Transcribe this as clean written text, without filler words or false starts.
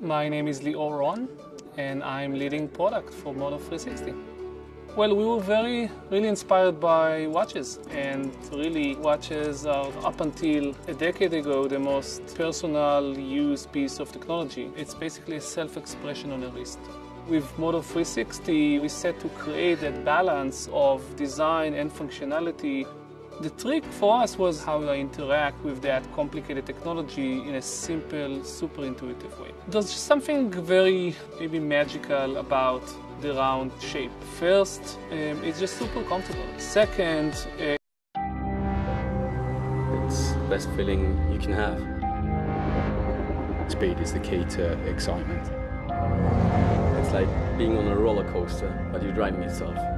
My name is Leo Ron, and I'm leading product for Moto 360. Well, we were really inspired by watches, and really watches are, up until a decade ago, the most personal use piece of technology. It's basically self-expression on the wrist. With Moto 360, we set to create that balance of design and functionality. The trick for us was how I interact with that complicated technology in a simple, super intuitive way. There's something very, maybe magical about the round shape. First, it's just super comfortable. Second, it's the best feeling you can have. Speed is the key to excitement. It's like being on a roller coaster, but you're driving yourself.